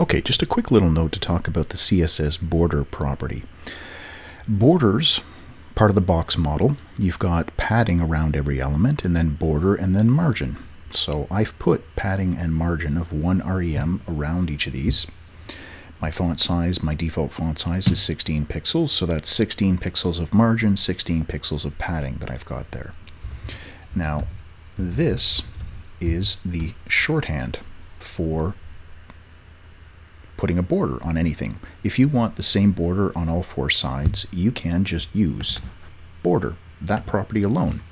Okay, just a quick little note to talk about the CSS border property. Borders, part of the box model, you've got padding around every element, and then border, and then margin. So I've put padding and margin of 1 rem around each of these. My font size, my default font size is 16 pixels, so that's 16 pixels of margin, 16 pixels of padding that I've got there. Now, this is the shorthand for putting a border on anything. If you want the same border on all 4 sides, you can just use border, that property alone.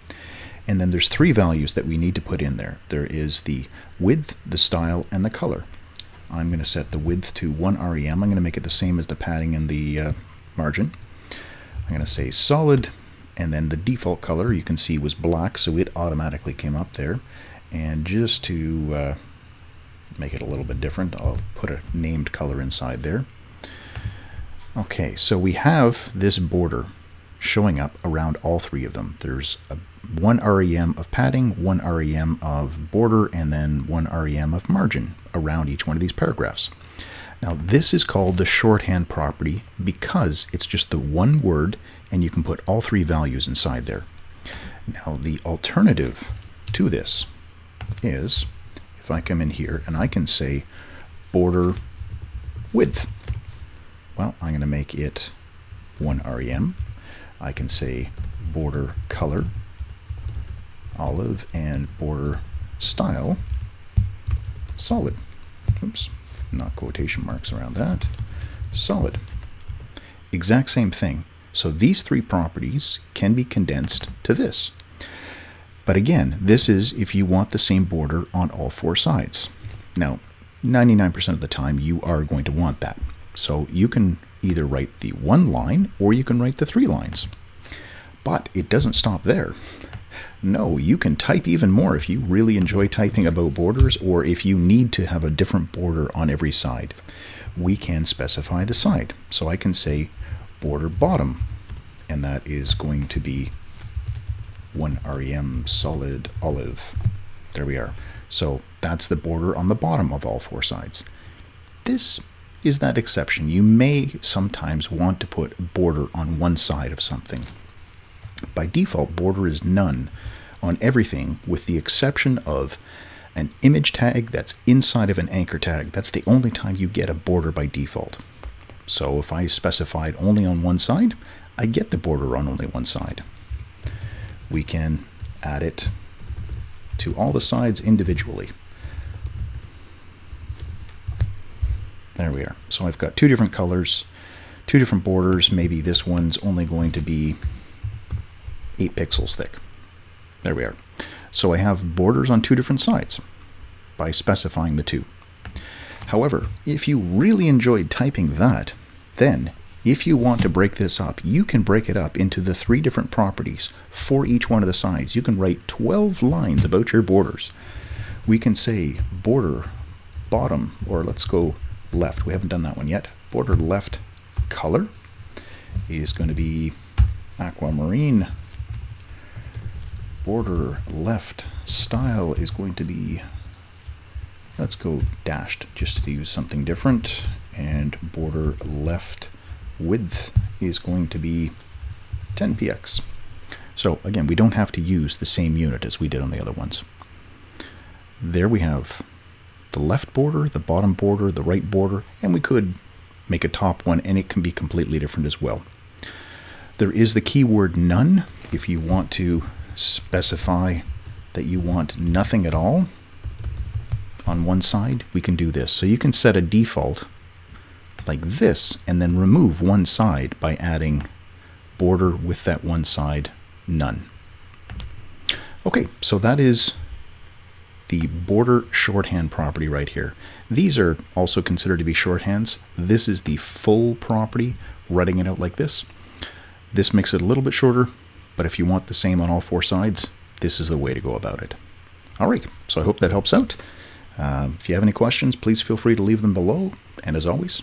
And then there's 3 values that we need to put in there. There is the width, the style, and the color. I'm going to set the width to 1 rem. I'm going to make it the same as the padding and the margin. I'm going to say solid, and then the default color you can see was black, so it automatically came up there. And just to make it a little bit different, I'll put a named color inside there. Okay, so we have this border showing up around all 3 of them. There's a 1 rem of padding, 1 rem of border, and then 1 rem of margin around each one of these paragraphs. Now this is called the shorthand property because it's just the 1 word and you can put all 3 values inside there. Now the alternative to this is if I come in here and I can say border width. Well, I'm going to make it 1 rem. I can say border color olive and border style solid. Oops, not quotation marks around that. Solid. Exact same thing. So these 3 properties can be condensed to this. But again, this is if you want the same border on all 4 sides. Now, 99% of the time you are going to want that. So you can either write the 1 line or you can write the 3 lines. But it doesn't stop there. No, you can type even more if you really enjoy typing about borders or if you need to have a different border on every side. We can specify the side. So I can say border bottom, and that is going to be 1 rem solid olive. There we are. So that's the border on the bottom of all 4 sides. This is that exception. You may sometimes want to put a border on 1 side of something. By default, border is none on everything with the exception of an image tag that's inside of an anchor tag. That's the only time you get a border by default. So if I specify it only on 1 side, I get the border on only 1 side. We can add it to all the sides individually. There we are. So I've got 2 different colors, 2 different borders. Maybe this one's only going to be 8 pixels thick. There we are. So I have borders on 2 different sides by specifying the 2. However, if you really enjoyed typing that, then if you want to break this up, you can break it up into the 3 different properties for each one of the sides. You can write 12 lines about your borders. We can say border bottom, or let's go left. We haven't done that one yet. Border left color is going to be aquamarine. Border left style is going to be, let's go dashed just to use something different, and border left width is going to be 10 px. So again, we don't have to use the same unit as we did on the other ones. There we have the left border, the bottom border, the right border, and we could make a top one and it can be completely different as well. There is the keyword none if you want to specify that you want nothing at all on 1 side. We can do this. So you can set a default like this and then remove 1 side by adding border with that 1 side none. Okay, so that is the border shorthand property right here. These are also considered to be shorthands. This is the full property, writing it out like this. This makes it a little bit shorter, but if you want the same on all 4 sides, this is the way to go about it. All right, so I hope that helps out. If you have any questions, please feel free to leave them below. And as always,